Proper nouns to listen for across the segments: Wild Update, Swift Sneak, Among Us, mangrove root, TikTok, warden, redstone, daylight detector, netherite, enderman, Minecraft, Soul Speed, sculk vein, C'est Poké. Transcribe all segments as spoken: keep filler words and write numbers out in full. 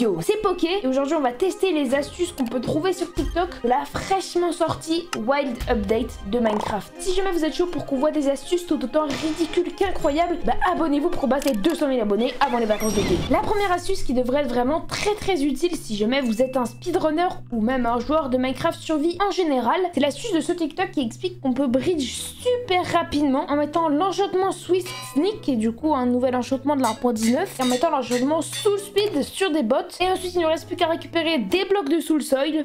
Yo, c'est Poké et aujourd'hui on va tester les astuces qu'on peut trouver sur TikTok de la fraîchement sortie Wild Update de Minecraft. Si jamais vous êtes chaud pour qu'on voit des astuces tout autant ridicules qu'incroyables, bah abonnez-vous pour passer deux cent mille abonnés avant les vacances d'été. La première astuce qui devrait être vraiment très très utile si jamais vous êtes un speedrunner ou même un joueur de Minecraft survie en général, c'est l'astuce de ce TikTok qui explique qu'on peut bridge super rapidement en mettant l'enchantement Swift Sneak, qui est du coup un nouvel enchantement de la un point dix-neuf, et en mettant l'enchantement Soul Speed sur des bots. Et ensuite il ne reste plus qu'à récupérer des blocs de Soul Soil.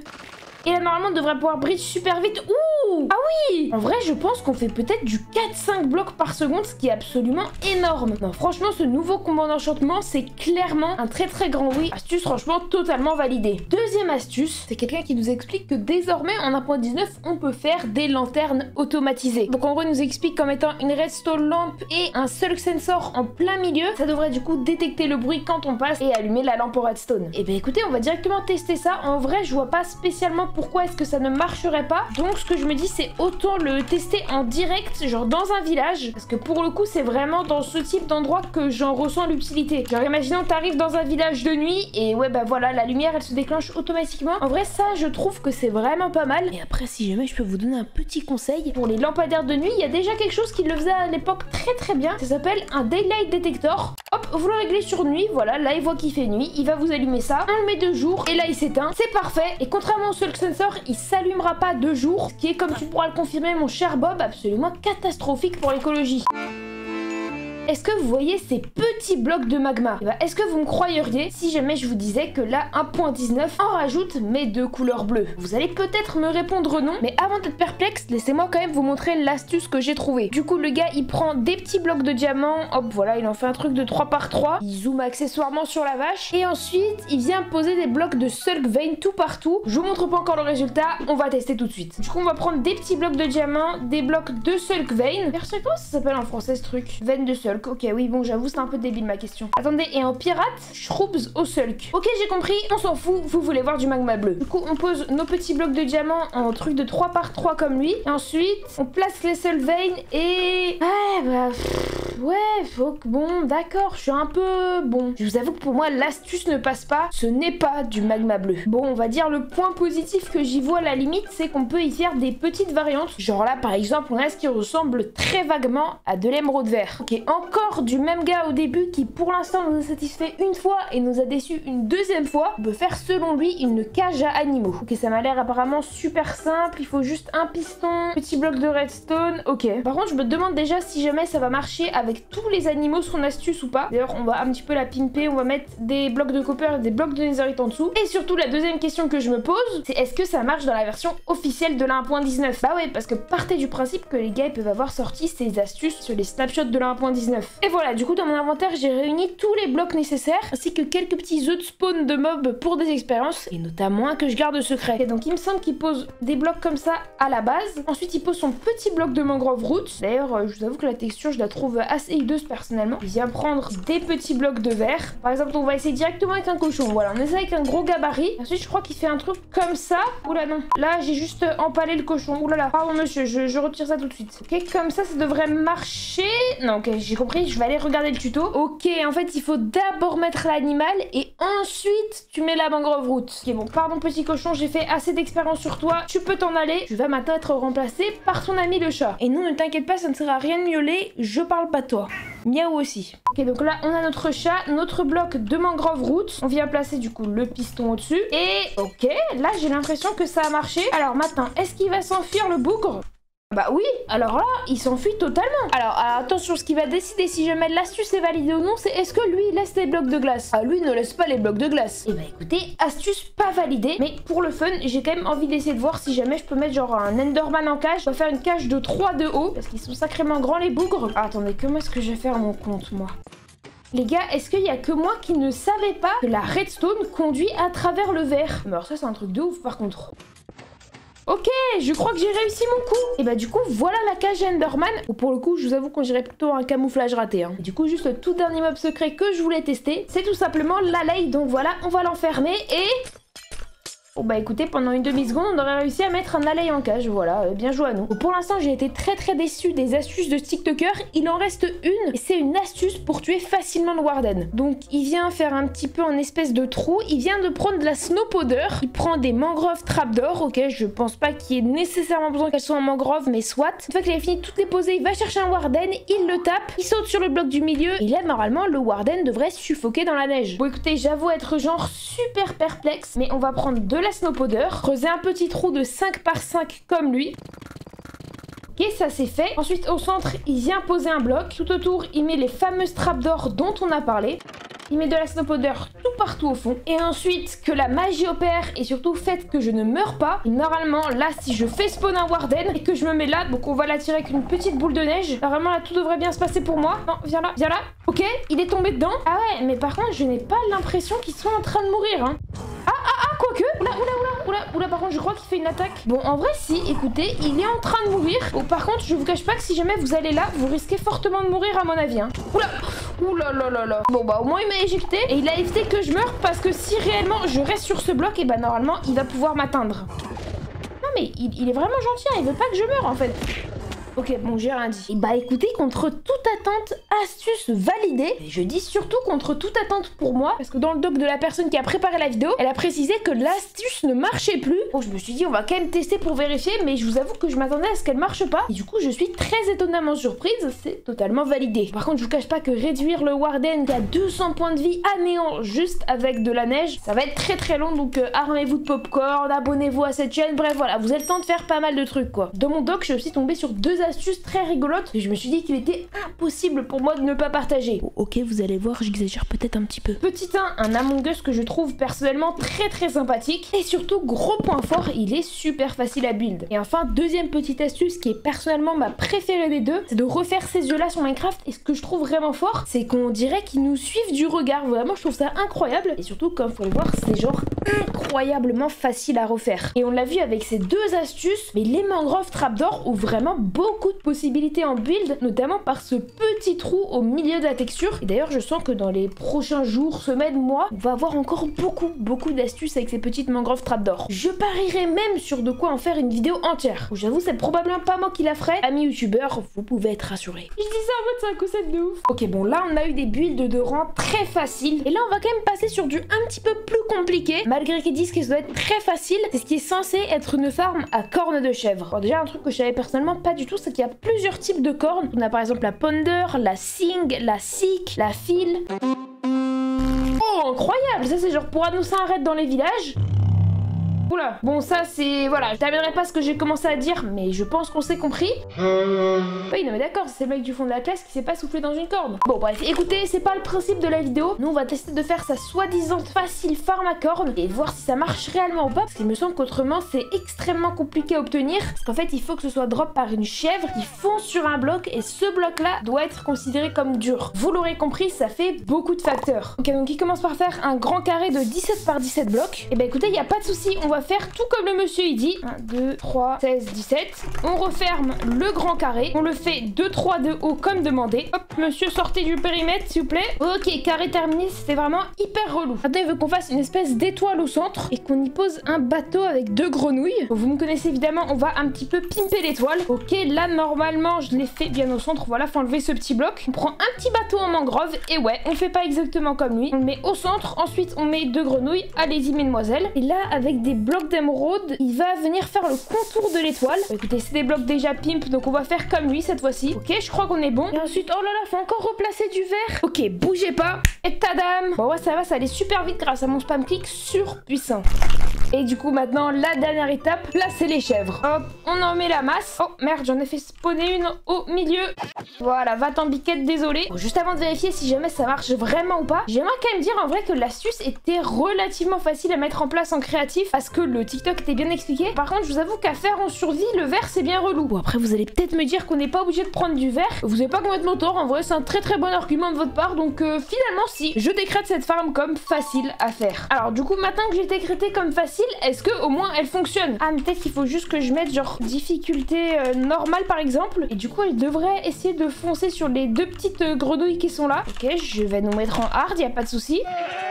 Et là normalement on devrait pouvoir bridge super vite. Ouh, ah oui, en vrai je pense qu'on fait peut-être du quatre cinq blocs par seconde, ce qui est absolument énorme. Non, franchement ce nouveau combo d'enchantement c'est clairement un très très grand oui. Astuce franchement totalement validée. Deuxième astuce, c'est quelqu'un qui nous explique que désormais en un point dix-neuf on peut faire des lanternes automatisées. Donc en gros il nous explique qu'en mettant une redstone lampe et un sculk sensor en plein milieu, ça devrait du coup détecter le bruit quand on passe et allumer la lampe au redstone. Et bien écoutez, on va directement tester ça. En vrai je vois pas spécialement pourquoi est-ce que ça ne marcherait pas. Donc ce que je me dis c'est autant le tester en direct, genre dans un village, parce que pour le coup c'est vraiment dans ce type d'endroit que j'en ressens l'utilité. Genre imaginons t'arrives dans un village de nuit et ouais bah voilà, la lumière elle se déclenche automatiquement. En vrai ça je trouve que c'est vraiment pas mal. Et après si jamais je peux vous donner un petit conseil, pour les lampadaires de nuit il y a déjà quelque chose qui le faisait à l'époque très très bien. Ça s'appelle un daylight detector. Hop, vous le réglez sur nuit, voilà, là il voit qu'il fait nuit, il va vous allumer ça, on le met de jour et là il s'éteint, c'est parfait. Et contrairement au seul sensor, il s'allumera pas de jour, ce qui est, comme tu pourras le confirmer mon cher Bob, absolument catastrophique pour l'écologie. Est-ce que vous voyez ces petits blocs de magma? Est-ce que vous me croyeriez si jamais je vous disais que la un point dix-neuf en rajoute mais de couleur bleue? Vous allez peut-être me répondre non, mais avant d'être perplexe, laissez-moi quand même vous montrer l'astuce que j'ai trouvée. Du coup, le gars, il prend des petits blocs de diamants, hop, voilà, il en fait un truc de trois par trois, il zoome accessoirement sur la vache, et ensuite, il vient poser des blocs de sculk vein tout partout. Je vous montre pas encore le résultat, on va tester tout de suite. Du coup, on va prendre des petits blocs de diamants, des blocs de sculk vein. Perso, comment ça s'appelle en français ce truc? Veine de sculk. Ok, oui, bon, j'avoue, c'est un peu débile ma question. Attendez, et en pirate, shrubs au sulk. Ok, j'ai compris, on s'en fout, vous voulez voir du magma bleu. Du coup, on pose nos petits blocs de diamants en truc de trois par trois comme lui. Et ensuite, on place les sculk veins et... Ouais, bah... Pff, ouais, faut que... Bon, d'accord, je suis un peu... Bon, je vous avoue que pour moi, l'astuce ne passe pas. Ce n'est pas du magma bleu. Bon, on va dire le point positif que j'y vois à la limite, c'est qu'on peut y faire des petites variantes. Genre là, par exemple, on a ce qui ressemble très vaguement à de l'émeraude vert. Ok, en encore du même gars au début qui pour l'instant nous a satisfait une fois et nous a déçu une deuxième fois. On peut faire selon lui une cage à animaux. Ok, ça m'a l'air apparemment super simple, il faut juste un piston, petit bloc de redstone, ok. Par contre je me demande déjà si jamais ça va marcher avec tous les animaux son astuce ou pas. D'ailleurs on va un petit peu la pimper, on va mettre des blocs de copper et des blocs de netherite en dessous. Et surtout la deuxième question que je me pose, c'est est-ce que ça marche dans la version officielle de la un point dix-neuf? Bah ouais, parce que partez du principe que les gars ils peuvent avoir sorti ces astuces sur les snapshots de la un point dix-neuf. Et voilà, du coup dans mon inventaire j'ai réuni tous les blocs nécessaires ainsi que quelques petits œufs de spawn de mobs pour des expériences et notamment un que je garde secret. Et donc il me semble qu'il pose des blocs comme ça à la base, ensuite il pose son petit bloc de mangrove root. D'ailleurs euh, je vous avoue que la texture je la trouve assez hideuse personnellement. Il vient prendre des petits blocs de verre. Par exemple on va essayer directement avec un cochon, voilà on essaie avec un gros gabarit. Ensuite je crois qu'il fait un truc comme ça. Oula non, là j'ai juste empalé le cochon, oulala, pardon monsieur, je, je retire ça tout de suite. Ok, comme ça ça devrait marcher. Non ok, j'ai compris, je vais aller regarder le tuto. Ok, en fait il faut d'abord mettre l'animal et ensuite tu mets la mangrove root. Ok bon, pardon petit cochon, j'ai fait assez d'expérience sur toi, tu peux t'en aller, tu vas maintenant être remplacé par ton ami le chat. Et non ne t'inquiète pas, ça ne sert à rien de miauler, je parle pas de toi. Miaou aussi. Ok donc là on a notre chat, notre bloc de mangrove root, on vient placer du coup le piston au dessus et ok, là j'ai l'impression que ça a marché. Alors maintenant est-ce qu'il va s'enfuir le bougre? Bah oui, alors là, il s'enfuit totalement. Alors, alors attention, ce qui va décider si jamais l'astuce est validée ou non, c'est est-ce que lui il laisse les blocs de glace? Ah lui il ne laisse pas les blocs de glace. Et bah écoutez, astuce pas validée, mais pour le fun, j'ai quand même envie d'essayer de voir si jamais je peux mettre genre un enderman en cage. Je vais faire une cage de trois de haut, parce qu'ils sont sacrément grands les bougres. Ah, attendez, comment est-ce que je vais faire mon compte moi? Les gars, est-ce qu'il y a que moi qui ne savais pas que la redstone conduit à travers le verre? Mais alors ça c'est un truc de ouf par contre. Ok, je crois que j'ai réussi mon coup. Et bah du coup, voilà la cage enderman. Ou pour le coup, je vous avoue qu'on dirait plutôt un camouflage raté. Hein. Et du coup, juste le tout dernier mob secret que je voulais tester, c'est tout simplement la lay. Donc voilà, on va l'enfermer et... Bon bah écoutez, pendant une demi-seconde, on aurait réussi à mettre un alley en cage, voilà, euh, bien joué à nous. Bon, pour l'instant, j'ai été très très déçue des astuces de TikToker, il en reste une, et c'est une astuce pour tuer facilement le warden. Donc il vient faire un petit peu un espèce de trou, il vient de prendre de la snow powder, il prend des mangrove trapdoor, ok, je pense pas qu'il y ait nécessairement besoin qu'elles soient en mangrove, mais soit. Une fois qu'il a fini toutes les posées, il va chercher un warden, il le tape, il saute sur le bloc du milieu, et là, normalement, le warden devrait suffoquer dans la neige. Bon écoutez, j'avoue être genre super perplexe, mais on va prendre de la snow powder, creuser un petit trou de cinq par cinq comme lui. Et ça c'est fait. Ensuite au centre, il vient poser un bloc. Tout autour, il met les fameuses trapdoors dont on a parlé. Il met de la snow powder tout partout au fond. Et ensuite, que la magie opère et surtout faites que je ne meurs pas. Et normalement, là, si je fais spawn un warden et que je me mets là, donc on va l'attirer avec une petite boule de neige. Normalement, là, tout devrait bien se passer pour moi. Non, viens là, viens là. Ok, il est tombé dedans. Ah ouais, mais par contre, je n'ai pas l'impression qu'il soit en train de mourir, hein. Ah, ah, ah, quoique. Oula, oula, oula, oula, oula, par contre, je crois qu'il fait une attaque. Bon, en vrai, si, écoutez, il est en train de mourir. Bon, par contre, je vous cache pas que si jamais vous allez là, vous risquez fortement de mourir, à mon avis, hein. Oula, oula, là, là, là. Bon, bah, au moins, il m'a éjecté et il a évité que je meure parce que si réellement je reste sur ce bloc, et bah, normalement, il va pouvoir m'atteindre. Non, mais il, il est vraiment gentil, hein. Il veut pas que je meure, en fait. Ok, bon, j'ai rien dit. Et bah écoutez, contre toute attente, astuce validée. Et je dis surtout contre toute attente pour moi, parce que dans le doc de la personne qui a préparé la vidéo, elle a précisé que l'astuce ne marchait plus. Bon, je me suis dit, on va quand même tester pour vérifier, mais je vous avoue que je m'attendais à ce qu'elle marche pas. Et du coup, je suis très étonnamment surprise, c'est totalement validé. Par contre, je vous cache pas que réduire le warden qui a deux cents points de vie à néant juste avec de la neige, ça va être très très long, donc euh, armez-vous de popcorn, abonnez-vous à cette chaîne, bref, voilà, vous avez le temps de faire pas mal de trucs, quoi. Dans mon doc, je suis aussi tombée sur deux astuces très rigolotes et je me suis dit qu'il était impossible pour moi de ne pas partager. Oh, ok, vous allez voir, j'exagère peut-être un petit peu. Petit un, un Among Us que je trouve personnellement très très sympathique et surtout gros point fort, il est super facile à build. Et enfin, deuxième petite astuce qui est personnellement ma préférée des deux, c'est de refaire ces yeux là sur Minecraft. Et ce que je trouve vraiment fort, c'est qu'on dirait qu'ils nous suivent du regard, vraiment je trouve ça incroyable. Et surtout, comme vous pouvez le voir, c'est genre incroyablement facile à refaire. Et on l'a vu avec ces deux astuces, mais les mangrove trapdoor ont vraiment beaucoup beaucoup de possibilités en build, notamment par ce petit trou au milieu de la texture. Et d'ailleurs, je sens que dans les prochains jours, semaines, mois, on va avoir encore beaucoup, beaucoup d'astuces avec ces petites mangroves trapdoor. Je parierais même sur de quoi en faire une vidéo entière. J'avoue, c'est probablement pas moi qui la ferai. Amis youtubeurs, vous pouvez être rassurés. Je dis ça en mode cinq ou sept de ouf. Ok, bon, là, on a eu des builds de rang très faciles. Et là, on va quand même passer sur du un petit peu plus compliqué. Malgré qu'ils disent que ça doit être très facile, c'est ce qui est censé être une farm à cornes de chèvre. Bon, déjà, un truc que je savais personnellement pas du tout, c'est qu'il y a plusieurs types de cornes. On a par exemple la ponder, la sing, la sick, la file. Oh, incroyable! Ça, c'est genre pour annoncer un raid dans les villages. Oula, bon ça c'est... Voilà, je t'amènerai pas ce que j'ai commencé à dire, mais je pense qu'on s'est compris. Oui, non mais d'accord, c'est le mec du fond de la classe qui s'est pas soufflé dans une corne. Bon bref, écoutez, c'est pas le principe de la vidéo. Nous, on va tester de faire sa soi-disant facile farm à corne et voir si ça marche réellement ou pas. Parce qu'il me semble qu'autrement, c'est extrêmement compliqué à obtenir. Parce qu'en fait, il faut que ce soit drop par une chèvre qui fonce sur un bloc et ce bloc-là doit être considéré comme dur. Vous l'aurez compris, ça fait beaucoup de facteurs. Ok, donc il commence par faire un grand carré de dix-sept par dix-sept blocs. Et bah écoutez, il n'y a pas de souci, on va faire tout comme le monsieur il dit. Un, deux, trois, seize, dix-sept. On referme le grand carré. On le fait deux, trois de haut comme demandé. Hop, monsieur, sortez du périmètre, s'il vous plaît. Ok, carré terminé, c'était vraiment hyper relou. Maintenant, il veut qu'on fasse une espèce d'étoile au centre et qu'on y pose un bateau avec deux grenouilles. Vous me connaissez évidemment, on va un petit peu pimper l'étoile. Ok, là, normalement, je l'ai fait bien au centre. Voilà, faut enlever ce petit bloc. On prend un petit bateau en mangrove et ouais, on fait pas exactement comme lui. On le met au centre. Ensuite, on met deux grenouilles. Allez-y, mesdemoiselles. Et là, avec des bloc d'émeraude, il va venir faire le contour de l'étoile. Écoutez, c'est des blocs déjà pimp, donc on va faire comme lui cette fois-ci. Ok, je crois qu'on est bon. Et ensuite, oh là là, faut encore replacer du vert. Ok, bougez pas. Et tadam. Bon ouais, ça va, ça allait super vite grâce à mon spam click surpuissant. Et du coup, maintenant, la dernière étape, placer les chèvres. Hop, on en met la masse. Oh, merde, j'en ai fait spawner une au milieu. Voilà, va t'en biquette, désolé. Bon, juste avant de vérifier si jamais ça marche vraiment ou pas, j'aimerais quand même dire en vrai que l'astuce était relativement facile à mettre en place en créatif parce que le TikTok était bien expliqué. Par contre, je vous avoue qu'à faire en survie, le vert, c'est bien relou. Bon, après, vous allez peut-être me dire qu'on n'est pas obligé de prendre du vert. Vous n'avez pas complètement tort. En vrai, c'est un très très bon argument de votre part. Donc, euh, finalement, si, je décrète cette farm comme facile à faire. Alors, du coup, maintenant que j'ai décrété comme facile, est-ce que au moins elle fonctionne? Ah, mais peut-être qu'il faut juste que je mette genre difficulté euh, normale par exemple. Et du coup, elle devrait essayer de foncer sur les deux petites euh, grenouilles qui sont là. Ok, je vais nous mettre en hard, y a pas de souci.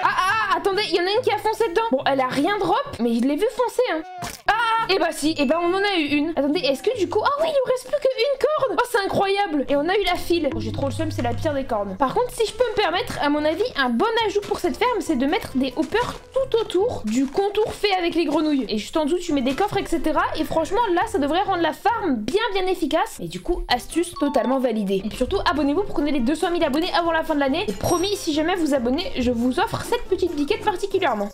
Ah ah, attendez, il y en a une qui a foncé dedans. Bon, elle a rien drop, mais je l'ai vu foncer hein. Ah, et bah si, et bah on en a eu une. Attendez, est-ce que du coup... Ah oui, il nous reste plus qu'une corde. Oh c'est incroyable. Et on a eu la file. Bon, j'ai trop le seum, c'est la pire des cornes. Par contre si je peux me permettre, à mon avis, un bon ajout pour cette ferme, c'est de mettre des hoppers tout autour du contour fait avec les grenouilles. Et juste en dessous tu mets des coffres etc. Et franchement là ça devrait rendre la farm bien bien efficace. Et du coup astuce totalement validée. Et puis surtout abonnez-vous pour qu'on ait les deux cent mille abonnés avant la fin de l'année. Et promis, si jamais vous abonnez, je vous offre cette petite biquette particulièrement.